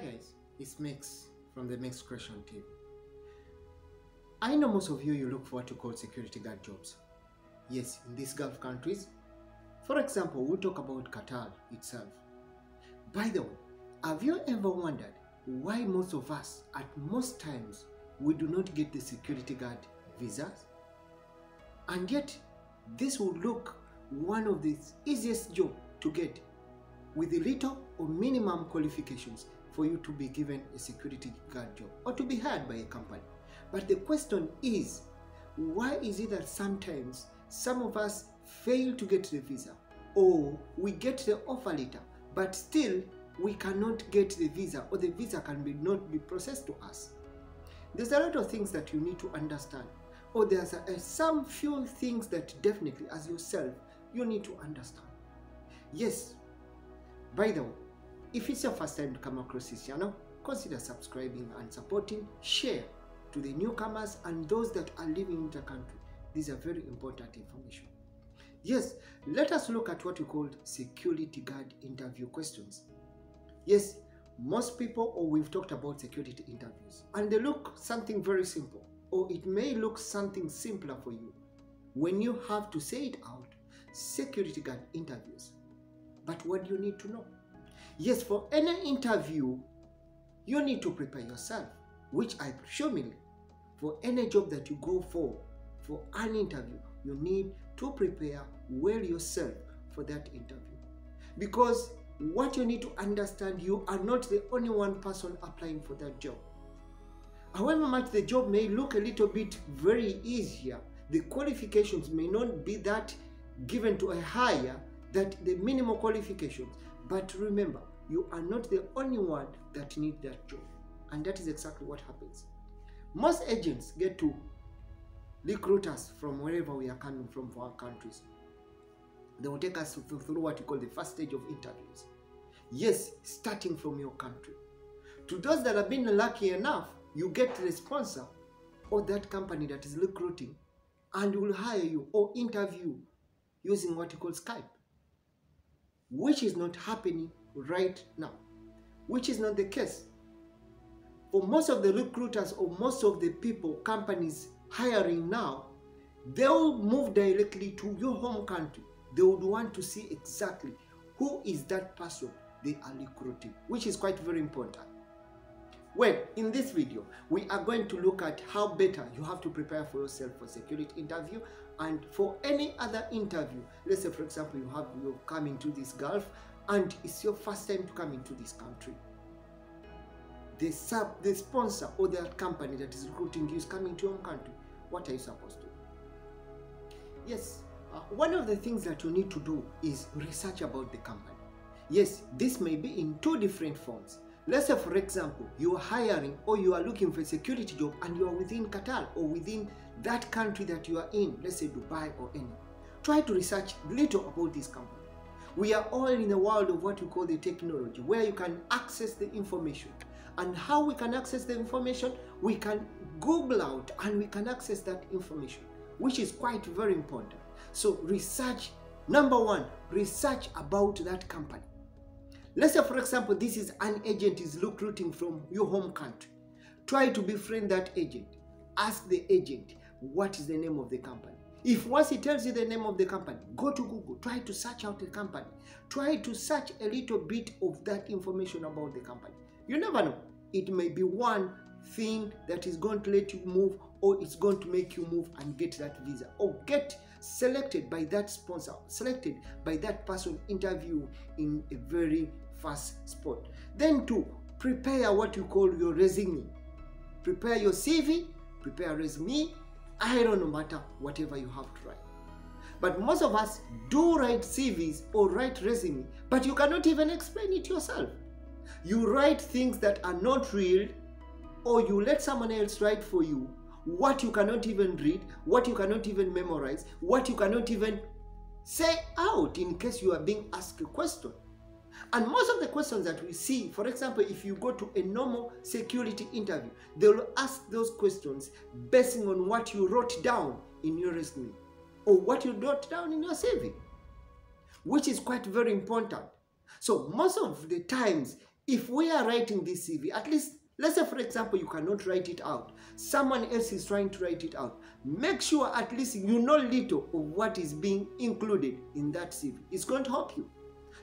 guys, it's Mix from the Mix Creation team. I know most of you look for what you call security guard jobs. Yes, in these Gulf countries. For example, we'll talk about Qatar itself. By the way, have you ever wondered why most of us, at most times, we do not get the security guard visas? And yet, this would look one of the easiest jobs to get, with little or minimum qualifications for you to be given a security guard job or to be hired by a company. But the question is, why is it that sometimes some of us fail to get the visa, or we get the offer letter, but still we cannot get the visa, or the visa cannot be processed to us? There's a lot of things that you need to understand, or there's some few things that definitely, as yourself, you need to understand. Yes. By the way, if it's your first time to come across this channel, consider subscribing and supporting, share to the newcomers and those that are living in the country. These are very important information. Yes, let us look at what we call security guard interview questions. Yes, most people, or we've talked about security interviews, and they look something very simple, or it may look something simpler for you when you have to say it out, security guard interviews. But what do you need to know? Yes, for any interview, you need to prepare yourself, which I presumably, for any job that you go for an interview, you need to prepare well yourself for that interview. Because what you need to understand, you are not the only one person applying for that job. However much the job may look a little bit very easier, the qualifications may not be that given to a higher that the minimal qualifications, but remember, you are not the only one that need that job. And that is exactly what happens. Most agents get to recruit us from wherever we are coming from for our countries. They will take us through what you call the first stage of interviews. Yes, starting from your country. To those that have been lucky enough, you get the sponsor or that company that is recruiting and will hire you or interview using what you call Skype. Which is not happening right now, which is not the case. For most of the recruiters or most of the people, companies hiring now, they will move directly to your home country. They would want to see exactly who is that person they are recruiting, which is quite very important. Well, in this video, we are going to look at how better you have to prepare for yourself for security interview and for any other interview. Let's say, for example, you're coming to this Gulf and it's your first time to come into this country. The sponsor or that company that is recruiting you is coming to your own country. What are you supposed to do? Yes, one of the things that you need to do is research about the company. Yes, this may be in two different forms. Let's say, for example, you are hiring or you are looking for a security job and you are within Qatar or within that country that you are in, let's say Dubai or any. Try to research little about this company. We are all in the world of what you call the technology, where you can access the information. And how we can access the information? We can Google out and we can access that information, which is quite very important. So research, number one, research about that company. Let's say, for example, this is an agent is recruiting from your home country. Try to befriend that agent. Ask the agent, what is the name of the company? If once he tells you the name of the company, go to Google. Try to search out the company. Try to search a little bit of that information about the company. You never know. It may be one thing that is going to let you move, or it's going to make you move and get that visa, or get selected by that sponsor, selected by that person interview in a very fast spot. Then to prepare what you call your resume. Prepare your CV, prepare resume, I don't know, matter whatever you have to write. But most of us do write CVs or write resume, but you cannot even explain it yourself. You write things that are not real, or you let someone else write for you what you cannot even read, what you cannot even memorize, what you cannot even say out in case you are being asked a question. And most of the questions that we see, for example, if you go to a normal security interview, they will ask those questions based on what you wrote down in your resume or what you wrote down in your CV, which is quite very important. So most of the times, if we are writing this CV, at least, let's say, for example, you cannot write it out. Someone else is trying to write it out. Make sure at least you know little of what is being included in that CV. It's going to help you.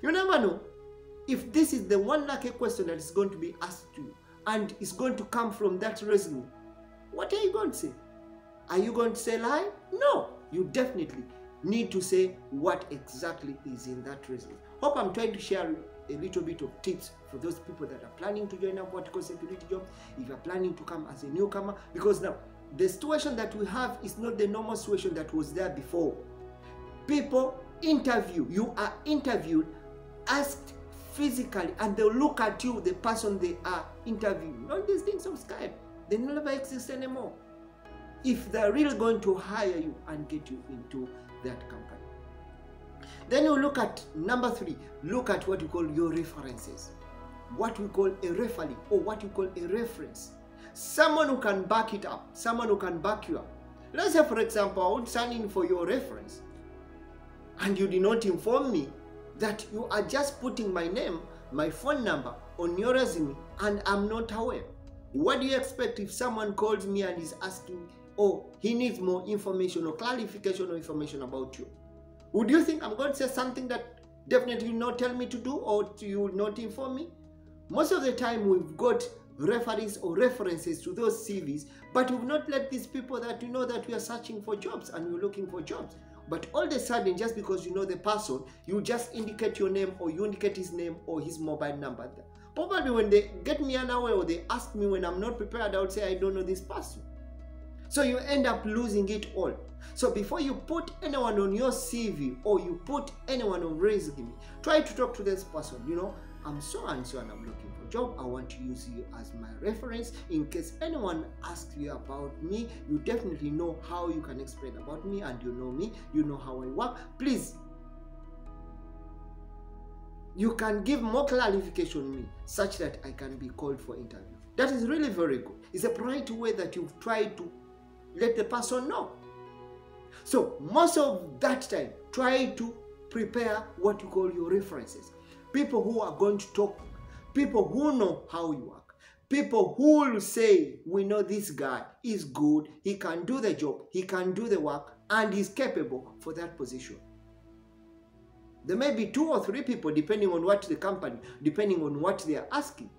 You never know if this is the one lucky question that is going to be asked to you and it's going to come from that resume. What are you going to say? Are you going to say lie? No, you definitely need to say what exactly is in that resume. Hope I'm trying to share a little bit of tips for those people that are planning to join up vertical security job, if you're planning to come as a newcomer, because now the situation that we have is not the normal situation that was there before. People interview, you are interviewed, asked physically, and they'll look at you, the person they are interviewing. All these things on Skype, they never exist anymore. If they're really going to hire you and get you into that company. Then you look at number three, look at what you call your references. What we call a referee or what you call a reference. Someone who can back it up, someone who can back you up. Let's say, for example, I would sign in for your reference and you did not inform me that you are just putting my name, my phone number on your resume and I'm not aware. What do you expect if someone calls me and is asking, oh, he needs more information or clarification or information about you? Would you think I'm going to say something that definitely you not tell me to do or you will not inform me? Most of the time we've got referees or references to those CVs, but we've not let these people that you know that we are searching for jobs and we're looking for jobs. But all of a sudden, just because you know the person, you just indicate your name or you indicate his name or his mobile number. Probably when they get me unaware or they ask me when I'm not prepared, I would say I don't know this person. So you end up losing it all. So before you put anyone on your CV or you put anyone on resume, try to talk to this person. You know, I'm so and so and I'm looking for a job. I want to use you as my reference. In case anyone asks you about me, you definitely know how you can explain about me and you know me, you know how I work. Please, you can give more clarification on me such that I can be called for interview. That is really very good. It's a polite way that you've tried to let the person know. So most of that time, try to prepare what you call your references. People who are going to talk, people who know how you work, people who will say, we know this guy is good, he can do the job, he can do the work, and he's capable for that position. There may be 2 or 3 people depending on what the company, depending on what they are asking.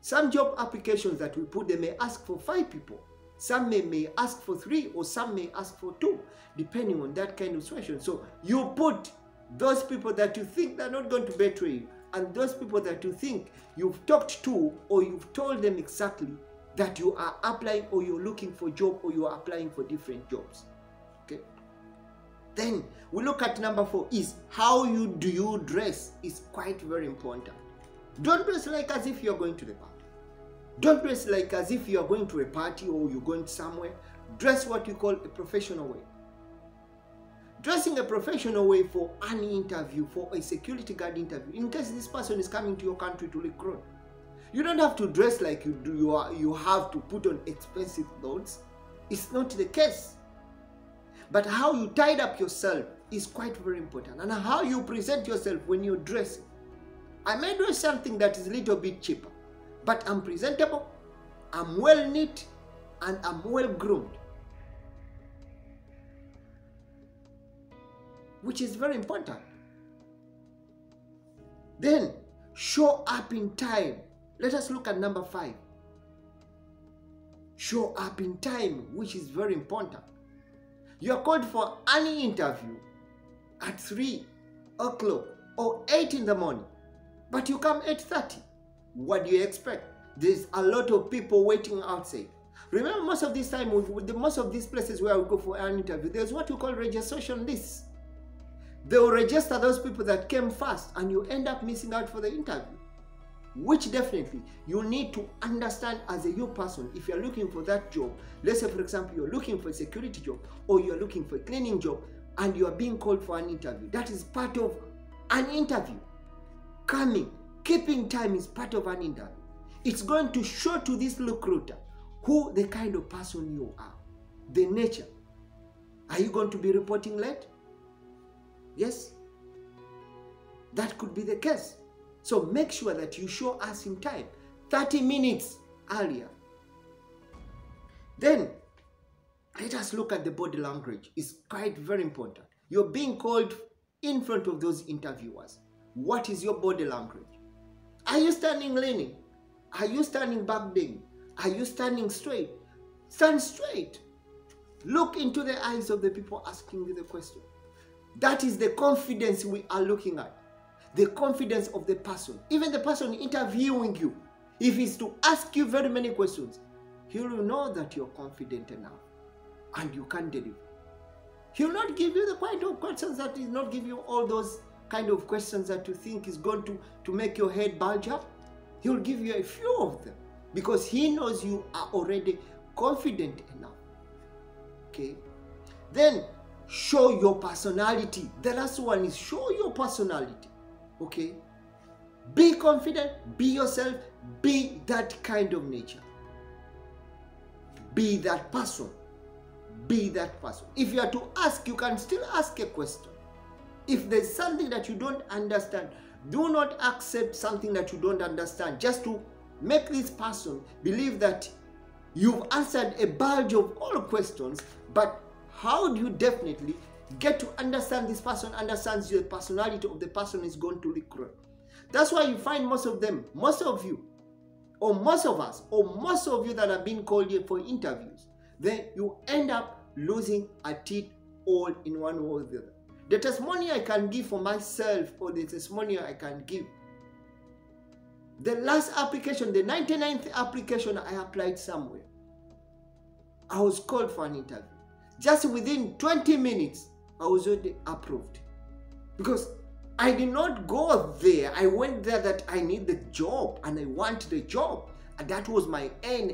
Some job applications that we put, they may ask for 5 people. Some may ask for 3 or some may ask for 2, depending on that kind of situation. So you put those people that you think they're not going to betray you and those people that you think you've talked to or you've told them exactly that you are applying or you're looking for a job or you are applying for different jobs. Okay. Then we look at number 4 is how do you dress is quite very important. Don't dress like as if you're going to the party. Don't dress like as if you are going to a party or you're going somewhere. Dress what you call a professional way. Dressing a professional way for an interview, for a security guard interview, in case this person is coming to your country to recruit. You don't have to dress like you do. You have to put on expensive clothes. It's not the case. But how you tied up yourself is quite very important. And how you present yourself when you dress. I may dress something that is a little bit cheaper. But I'm presentable, I'm well knit, and I'm well groomed. Which is very important. Then, show up in time. Let us look at number 5. Show up in time, which is very important. You are called for any interview at 3 o'clock or 8 in the morning, but you come 8:30. What do you expect? There's a lot of people waiting outside. Remember, most of this time, with most of these places where we go for an interview, there's what you call registration lists. They will register those people that came first and you end up missing out for the interview, which definitely you need to understand as a new person. If you're looking for that job, let's say, for example, you're looking for a security job or you're looking for a cleaning job and you are being called for an interview. That is part of an interview. Keeping time is part of an interview. It's going to show to this recruiter who the kind of person you are, the nature. Are you going to be reporting late? Yes, that could be the case. So make sure that you show us in time, 30 minutes earlier. Then let us look at the body language. It's quite very important. You're being called in front of those interviewers. What is your body language? Are you standing leaning? Are you standing back bending? Are you standing straight? Stand straight. Look into the eyes of the people asking you the question. That is the confidence we are looking at. The confidence of the person. Even the person interviewing you, if he's to ask you very many questions, he will know that you're confident enough and you can deliver. He will not give you the kind of questions that is not give you all those kind of questions that you think is going to make your head bulge up. He will give you a few of them because he knows you are already confident enough. Okay. Then show your personality. The last one is show your personality. Okay. Be confident. Be yourself. Be that kind of nature. Be that person. Be that person. If you are to ask, you can still ask a question. If there's something that you don't understand, do not accept something that you don't understand just to make this person believe that you've answered a bulge of all questions. But how do you definitely get to understand this person, understands your personality of the person is going to recruit? That's why you find most of them, most of you, or most of us, or most of you that have been called here for interviews, then you end up losing at it all in one way or the other. The testimony I can give for myself, or the testimony I can give, the last application, the 99th application I applied somewhere, I was called for an interview. Just within 20 minutes, I was already approved. Because I did not go there. I went there that I need the job and I want the job. And that was my aim.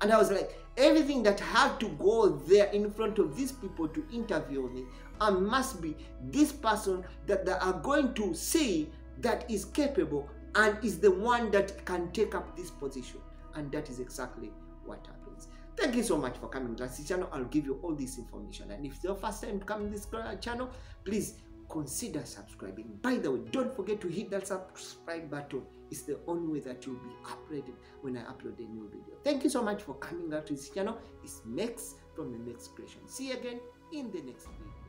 And I was like, everything that had to go there in front of these people to interview me, I must be this person that they are going to see that is capable and is the one that can take up this position. And that is exactly what happens. Thank you so much for coming to this channel. I'll give you all this information. And if it's your first time to come to this channel, please consider subscribing. By the way, don't forget to hit that subscribe button. It's the only way that you'll be updated when I upload a new video. Thank you so much for coming out to this channel. It's Max from the Max Creation. See you again in the next video.